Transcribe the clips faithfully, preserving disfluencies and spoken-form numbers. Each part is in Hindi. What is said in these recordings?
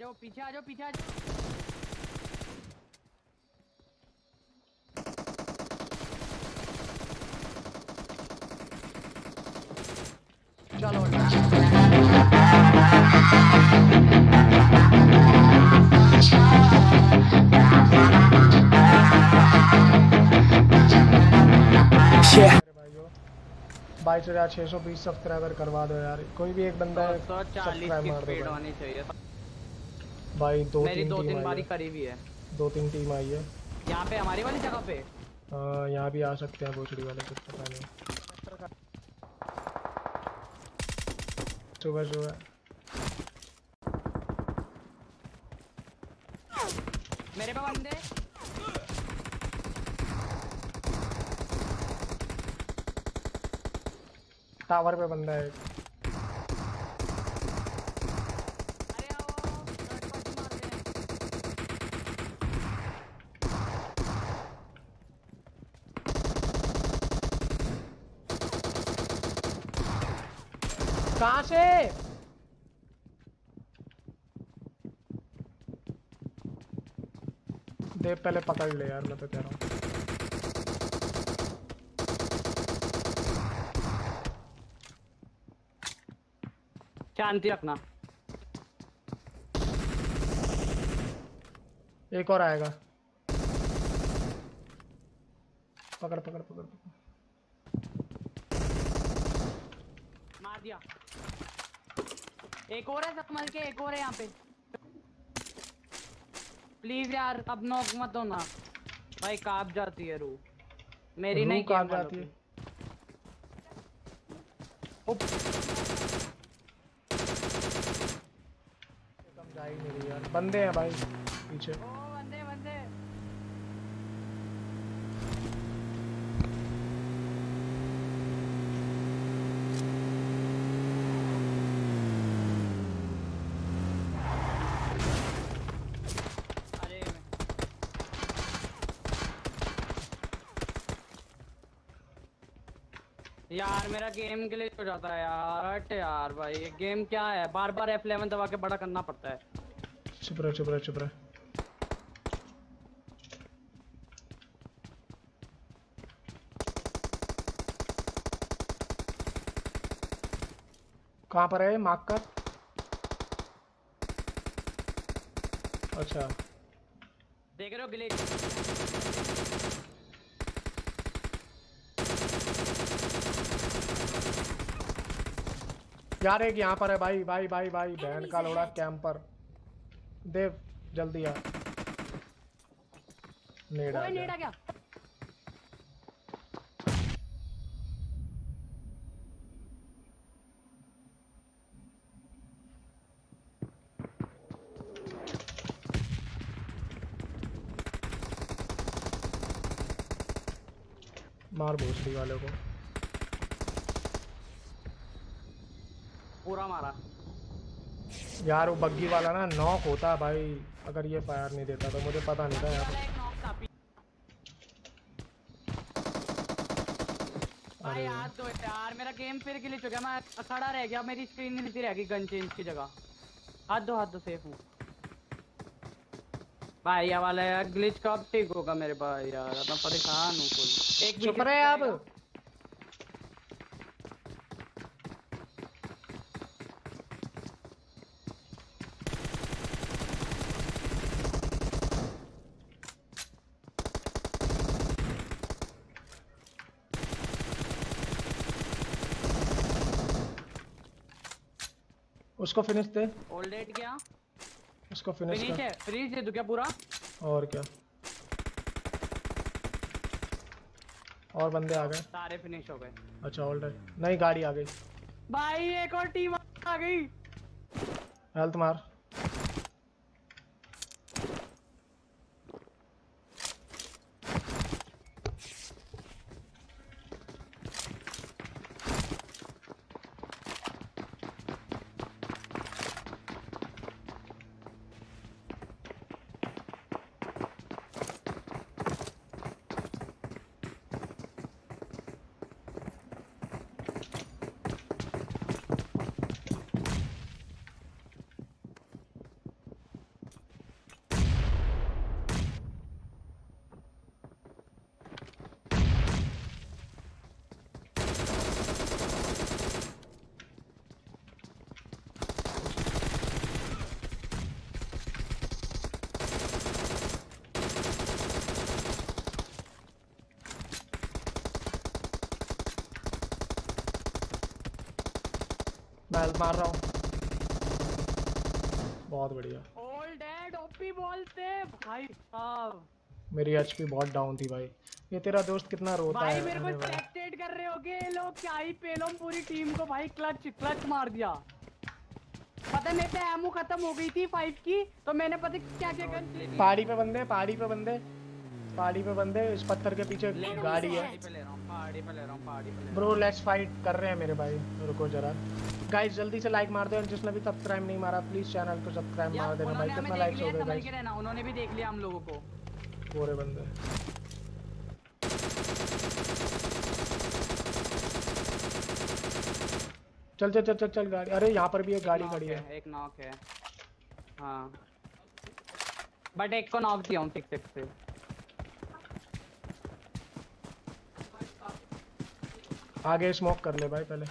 जाओ, पीछे आ जाओ, पीछे आ जाओ। चलो भाई चलो यार छह सौ बीस सब्सक्राइबर करवा दो यार, कोई भी एक बंदा सब्सक्राइब मार दो भाई, भाई दो मेरी तीन दो तीन बारी करीबी है, दो तीन टीम आई है यहाँ पे हमारी वाली जगह पे। हाँ यहाँ भी आ सकते हैं बोचड़ी वाले, कुछ पता नहीं। सुबह सुबह मेरे पे बंदे टावर पे बंदा है। अरे आओ कहां से देव, पहले पकड़ ले यार, मैं तो कह रहा हूँ शांति रखना। एक और आएगा, पकड़ पकड़ पकड़ पकड़ मार दिया। एक और है सकमल के, एक और है यहाँ पे। प्लीज यार अब नॉक मत दो ना भाई, कांप जाती है रूह मेरी, नहीं कांप जाती है यार। बंदे हैं भाई पीछे, ओ बंदे बंदे अरे यार मेरा गेम ग्लिच हो जाता है यार। हट यार भाई ये गेम क्या है, बार बार एफ इलेवन दबा के बड़ा करना पड़ता है। चुप रह चुप रह चुप रह कहाँ पर है मार्क कर? अच्छा देख रहे हो गिले यार, एक यहाँ पर है भाई भाई भाई भाई बहन का लोड़ा कैंपर। देव जल्दी आ, नेड आ गया। मार भोसड़ी वाले को, पूरा मारा यार। वो बग्गी वाला ना नॉक होता भाई, अगर ये फायर नहीं देता तो मुझे पता नहीं था यार। भाई यार तो यार मेरा गेम फिर ग्लिच हो गया, मैं खड़ा रह गया, मेरी स्क्रीन नहीं रह गई गन चेंज की जगह। हाथ दो हाथ दो, सेफ हूँ भाई। ये वाला यार ग्लिच कब ठीक होगा मेरे भाई यार, मैं परेशान हूँ। एक चुप रहे आप, उसको फिनिश दे। ऑल डेट क्या? उसको फिनिश कर। फ्रीज दे दूं क्या पूरा? और क्या? और बंदे आ गए? सारे फिनिश हो गए। अच्छा ऑल डेट। नहीं गाड़ी आ गई। भाई एक और टीम आ गई। हेल्थ मार। मैं मार रहा हूँ। बहुत बढ़िया। ऑल डेड ओपी बोलते भाई साहब। मेरी एचपी बहुत डाउन थी भाई। ये तेरा दोस्त कितना रोता भाई है भाई। मेरे को ट्रैक्टेड कर रहे होगे ये लोग। क्या ही पेलोम पूरी टीम को भाई। क्लच क्लच मार दिया। पता नहीं था एमो खत्म हो गई थी फाइव की तो मैंने पता क्या क्या कर। पहाड़ी पे बंदे पहाड़ी पे बंदे पहाड़ी पे बंदे इस पत्थर के पीछे गाड़ी है। ब्रो लेट्स फाइट कर रहे हैं मेरे भाई। रुको जरा गाइस जल्दी से लाइक मार दो और जिसने भी सब्सक्राइब नहीं मारा प्लीज चैनल को सब्सक्राइब मार देना भाई। कितना लाइक्स हो गए गाइस। उन्होंने भी देख लिया हम लोगों को पूरे बंदे। चल चल चल चल चल गाड़ी। अरे यहाँ पर भी एक गाड़ी खड़ी है। एक नॉक है हाँ बट एक को नॉक दिया हूँ। टिक टिक से आगे स्मोक कर ले भाई पहले।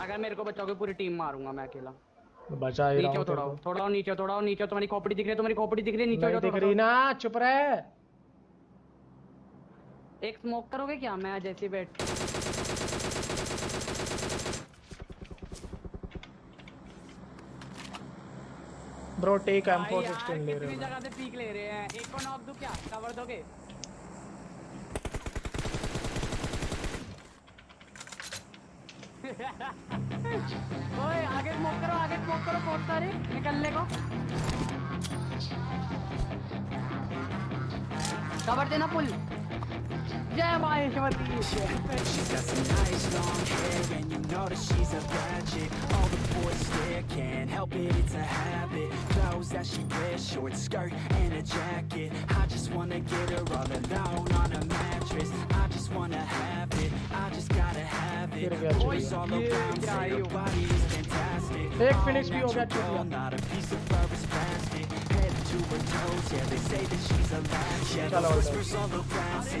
अगर मेरे को बचाओगे पूरी टीम मारूंगा मैं अकेला। बचा ही रहा हूं। थोड़ा थोड़ा नीचे थोड़ा नीचे। तुम्हारी खोपड़ी दिख रही है तुम्हारी खोपड़ी दिख रही है नीचे। दिख रही ना चुप रहे। एक स्मोक करोगे क्या मैं जैसे बैठ। Bro take M four sixteen ले रहे हो। जगह पे पीक ले रहे हैं। एक को नॉक दो क्या कवर दोगे। ओए आगे स्मोक करो आगे स्मोक करो। बहुत सारे निकलने को कवर देना फुल। जय भाई शिवती। That she wears short skirt and a jacket. I just wanna get her all alone on a mattress. I just wanna have it. I just gotta have it. Boys all around say your body is fantastic. All natural, not a piece of fur is plastic. Head to her toes, yeah they say that she's a latch. Yeah the whispers all around say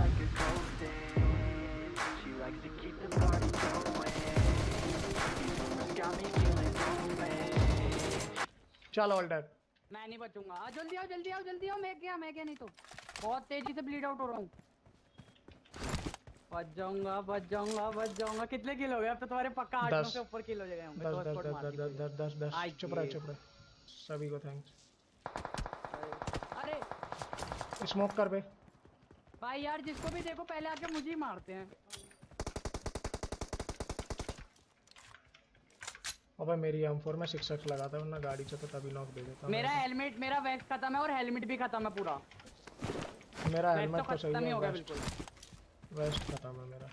like a ghosting, she likes to keep the party going, it's got me feeling lonely. Chalo, all dead. मैं नहीं बचूंगा। जल्दी आओ जल्दी आओ जल्दी आओ। मैं क्या मैं क्या नहीं तो बहुत तेजी से ब्लीड आउट हो रहा हूँ। बच जाऊंगा बच जाऊंगा बच जाऊंगा। कितने किल हो गए अब तो तुम्हारे पक्का आठ नौ से ऊपर किल हो गए होंगे। दस दस दस दस दस दस दस। चुप रह चुप रह। सभी को थैंक्स। अरे स्मोक कर बे। भाई यार जिसको भी देखो पहले आके मुझे ही मारते हैं। अबे मेरी एम फोर में सिक्स एक्स लगाता है वरना गाड़ी से तो तभी नॉक दे देता। मेरा हेलमेट मेरा वैक्स खत्म है और हेलमेट भी खत्म है पूरा। मेरा हेलमेट तो सही नहीं होगा बिल्कुल। वेस्ट खत्म है मेरा।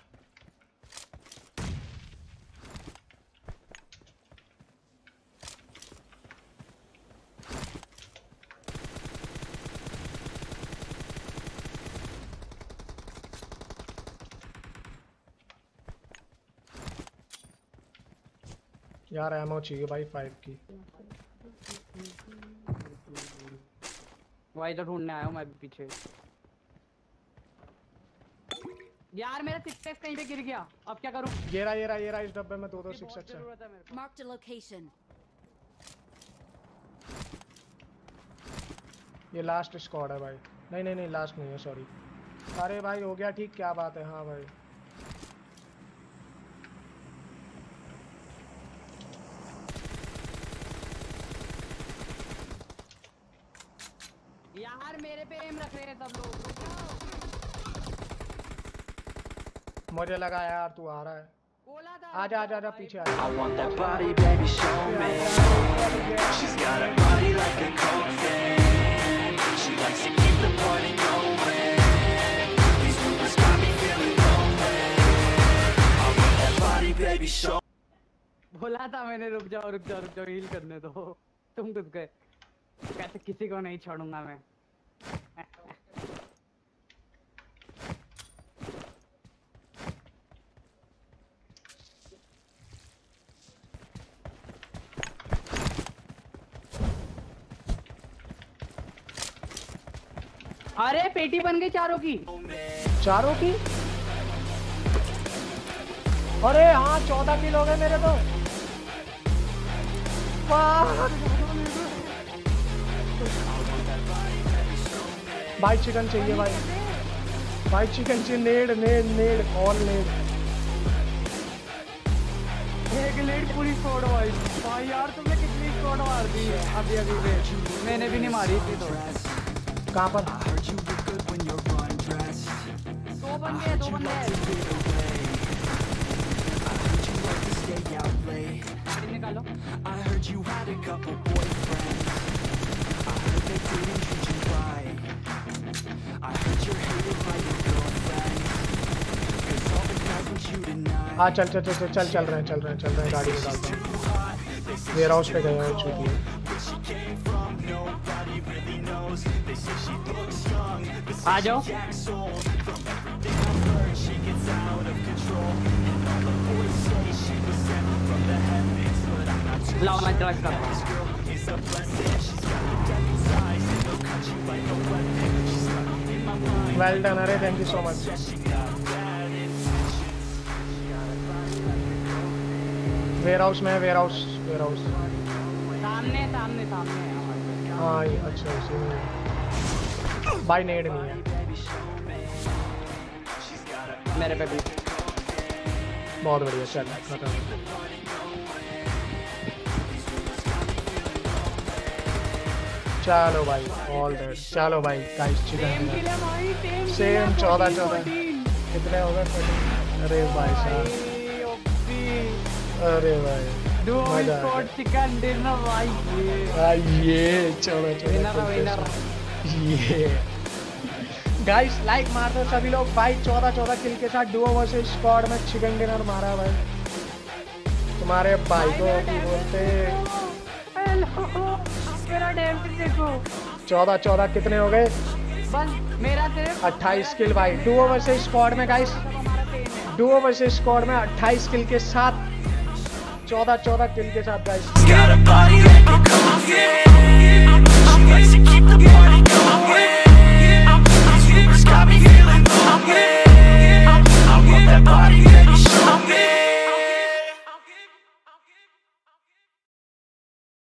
यार एमो चाहिए भाई फाइव की। भाई तो ढूंढने आया हूँ मैं भी पीछे। यार मेरा सिक्स एक्स कहीं पे गिर गया अब क्या करूँ। ये रहा ये रहा ये रहा। इस डब्बे में दो दो सिक्स एक्स है। Mark the location. ये लास्ट स्क्वाड है भाई। नहीं नहीं नहीं लास्ट नहीं है सॉरी। अरे भाई हो गया ठीक क्या बात है। हाँ भाई यार मेरे पे एम रख रहे हैं सब लोग। मुझे लगा यार तू आ रहा है। आजा आजा आजा पीछे आजा। बोला था मैंने रुक जाओ रुक जाओ रुक जाओ हील करने दो। तुम रुक गए। कहते किसी को नहीं छोड़ूंगा मैं। अरे पेटी बन गई चारों की चारों की अरे हाँ चौदह किलो है मेरे तो। भाई चिकन चाहिए भाई भाई चिकन चाहिए नेड नेड नेड और नेड एक नेड पूरी छोड़ भाई भाई यार तुमने कितनी शॉट मार दी है अभी अभी पे मैंने भी नहीं मारी थी तो कहाँ पर दो बंदे दो बंदे I heard you had a couple boyfriends. I heard they didn't treat you right. I heard you're hated by your girlfriends. 'Cause all the guys want you tonight. हाँ चल चल चल चल चल रहे चल रहे चल रहे गाड़ी में डालते हैं। वेयरहाउस पे गया है छुट्टी। आ जाओ। लाओ मैं ड्राइव करता हूँ। वेल डन अरे thank you so much. Warehouse में वेयरहाउस वेयरहाउस। सामने सामने सामने है हमारे। हाँ ये अच्छा उसी में। बाय नेड नहीं है। मेरे पे भी। बहुत बढ़िया चल खत्म। चलो भाई ऑल दैट चलो भाई गाइस चिकन सेम चौदह चौदह कितने हो गए अरे भाई साहब अरे भाई दो स्कॉट चिकन डिनर भाई ये चलो चलो ये गाइस लाइक मार दो सभी लोग भाई चौदह चौदह किल के साथ डुओ वर्सेस स्क्वाड में चिकन डिनर मारा भाई तुम्हारे भाई को बोलते मेरा डैमेज देखो चौदह चौदह कितने हो गए बस मेरा सिर्फ अट्ठाईस किल भाई डुओ वर्सेस स्क्वाड में गाइस डुओ वर्सेस स्क्वाड में अट्ठाईस किल के साथ चौदह चौदह किल के साथ गाइस